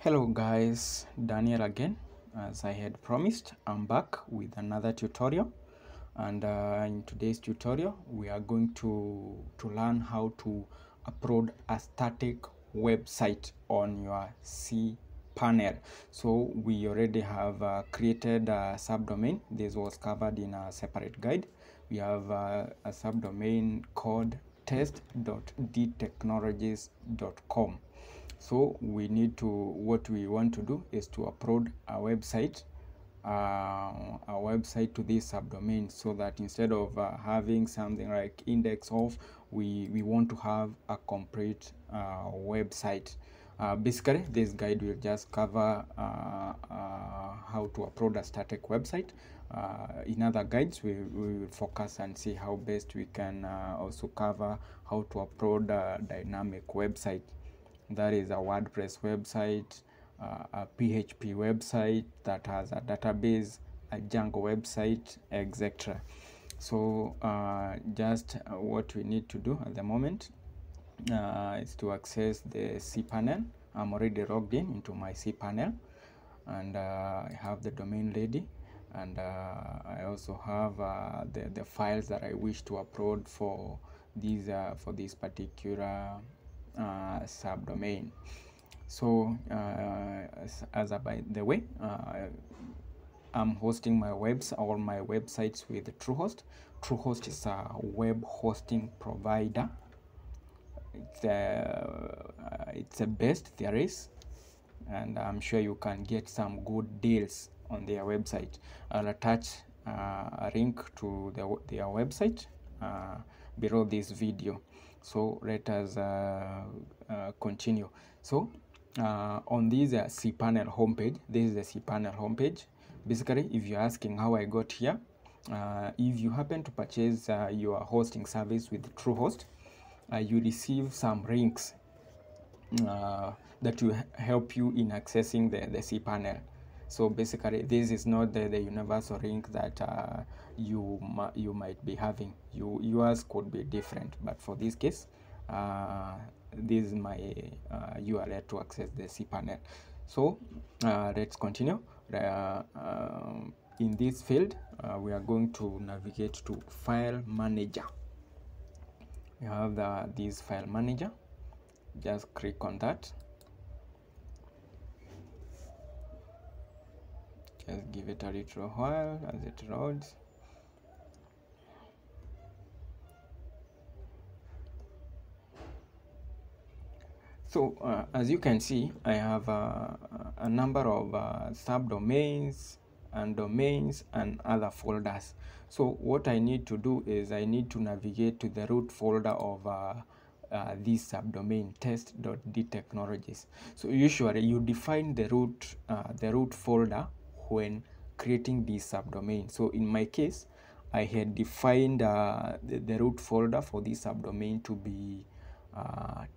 Hello guys, Daniel again. As I had promised, I'm back with another tutorial, and in today's tutorial we are going to learn how to upload a static website on your cPanel. So we already have created a subdomain. This was covered in a separate guide. We have a subdomain called test.dtechnologies.com. So we need to, what we want to do is to upload our website to this subdomain, so that instead of having something like index of, we want to have a complete website. Basically this guide will just cover how to upload a static website. In other guides we will focus and see how best we can also cover how to upload a dynamic website. That is a WordPress website, a PHP website that has a database, a Django website, etc. So just what we need to do at the moment is to access the cPanel. I'm already logged in into my cPanel, and I have the domain ready, and I also have the files that I wish to upload for these for this particular subdomain. So as by the way, I'm hosting my all my websites with Truehost. Truehost is a web hosting provider. It's the best there is, and I'm sure you can get some good deals on their website. I'll attach a link to their website below this video. So let us continue. So on this cPanel homepage, this is the cPanel homepage. Basically, if you're asking how I got here, if you happen to purchase your hosting service with Truehost, you receive some links that will help you in accessing the cPanel. So basically, this is not the universal link that you might be having. Yours could be different, but for this case, this is my URL to access the cPanel. So let's continue. In this field, we are going to navigate to File Manager. We have this File Manager. Just click on that. Just give it a little while as it loads. So as you can see, I have a number of subdomains and domains and other folders. So what I need to do is I need to navigate to the root folder of this subdomain test.dtechnologies. So usually you define the root folder when creating this subdomain. So in my case, I had defined the root folder for this subdomain to be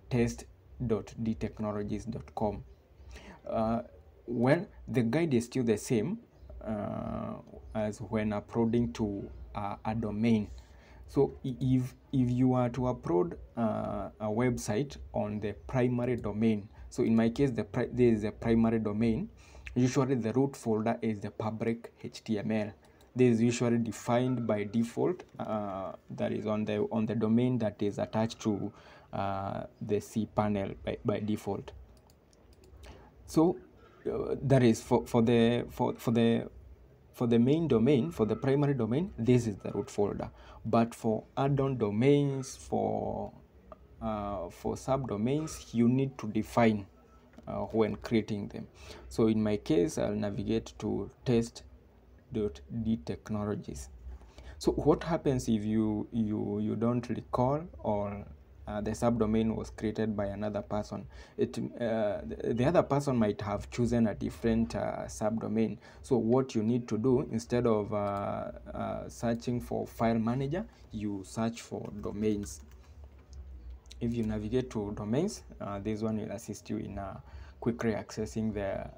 test.dtechnologies.com. Well, the guide is still the same as when uploading to a domain. So if you are to upload a website on the primary domain, so in my case, this is the primary domain. Usually the root folder is the public HTML. This is usually defined by default, that is on the domain that is attached to the cPanel by default. So that is for the main domain, for the primary domain, this is the root folder. But for add-on domains, for subdomains, you need to define when creating them. So in my case, I'll navigate to test.dtechnologies. So what happens if you don't recall, or the subdomain was created by another person? The other person might have chosen a different subdomain. So what you need to do, instead of searching for File Manager, you search for domains. If you navigate to domains, this one will assist you in quickly accessing the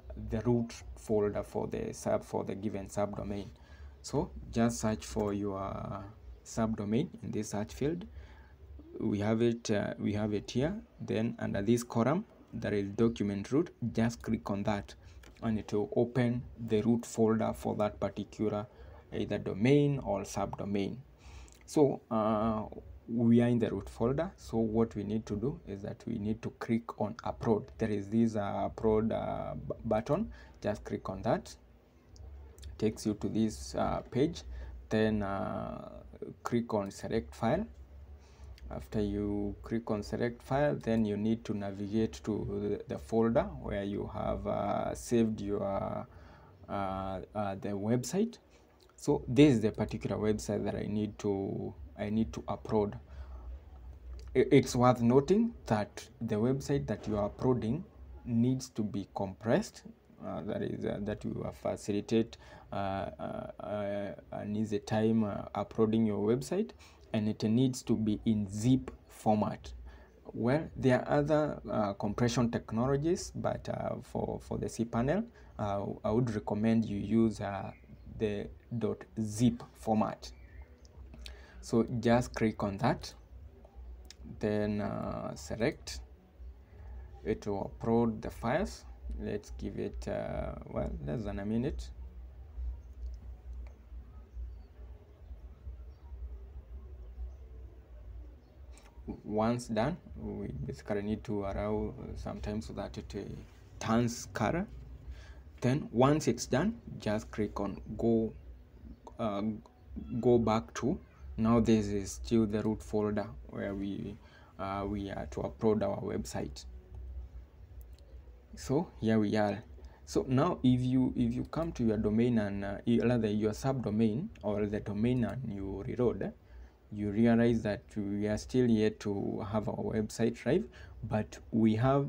root folder for the given subdomain. So just search for your subdomain in this search field. We have it here. Then under this column, that is document root, just click on that and it will open the root folder for that particular either domain or subdomain. So we are in the root folder, so what we need to do is that we need to click on upload. There is this upload button, just click on that, takes you to this page. Then click on select file. After you click on select file, then you need to navigate to the folder where you have saved your the website. So this is the particular website that I need to upload. It's worth noting that the website that you are uploading needs to be compressed. That is that you facilitate an easy time uploading your website, and it needs to be in zip format. Well, there are other compression technologies, but for the cPanel, I would recommend you use the .zip format. So just click on that, then select. It will upload the files. Let's give it well, less than a minute. Once done, we basically need to allow some time so that it turns color. Then once it's done, just click on go go back to. Now this is still the root folder where we are to upload our website. So here we are. So now if you come to your domain and rather your subdomain or the domain and you reload, you realize that we are still yet to have our website live, but we have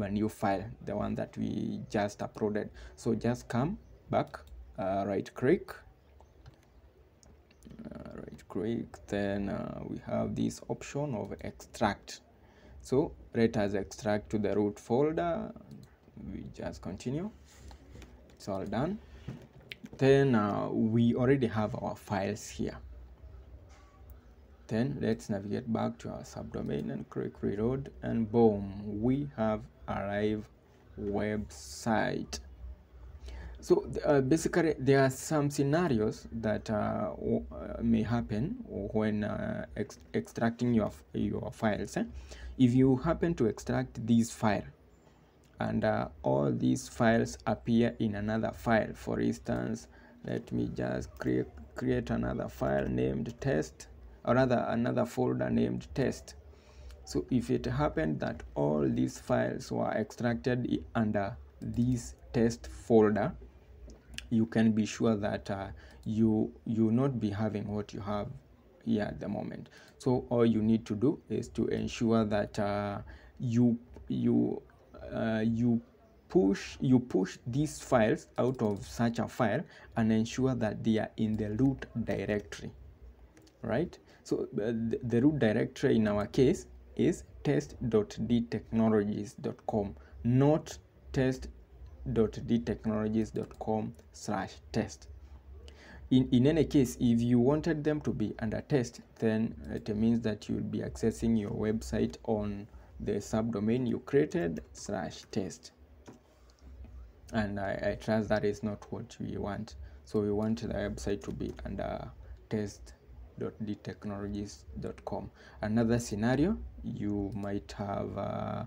a new file, the one that we just uploaded. So just come back, right click, then we have this option of extract. So let us extract to the root folder. We just continue. It's all done. Then we already have our files here. Then let's navigate back to our subdomain and click reload, and boom, we have a live website. So basically there are some scenarios that may happen when extracting your files. If you happen to extract this file and all these files appear in another file, for instance, let me just create another file named test, or rather another folder named test. So if it happened that all these files were extracted under this test folder, you can be sure that you will not be having what you have here at the moment. So all you need to do is to ensure that you push these files out of such a file and ensure that they are in the root directory, right? So the root directory in our case is test.dtechnologies.com, not test.dtechnologies.com/test. In any case, if you wanted them to be under test, then it means that you'll be accessing your website on the subdomain you created /test, and I trust that is not what we want. So we want the website to be under test.dtechnologies.com. Another scenario you might have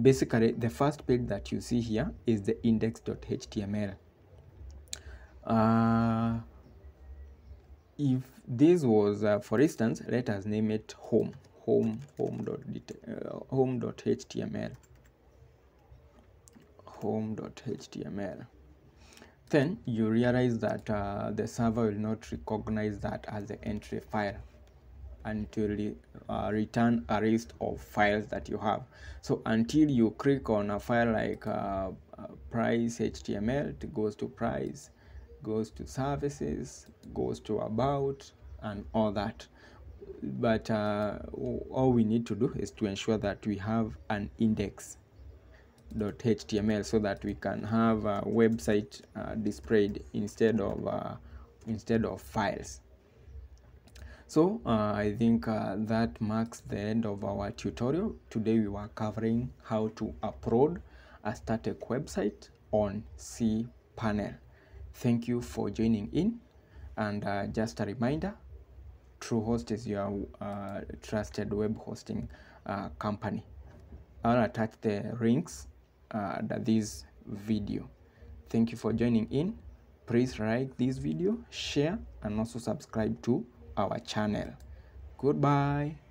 basically the first page that you see here is the index.html. If this was for instance, let us name it home.html. Then you realize that the server will not recognize that as the entry file until you return a list of files that you have. So until you click on a file like price.html, it goes to price, goes to services, goes to about, and all that. But all we need to do is to ensure that we have an index.html so that we can have a website displayed instead of files. So I think that marks the end of our tutorial. Today we were covering how to upload a static website on cPanel. Thank you for joining in, and just a reminder, Truehost is your trusted web hosting company. I'll attach the links under this video. Thank you for joining in. Please like this video, share, and also subscribe to our channel. Goodbye.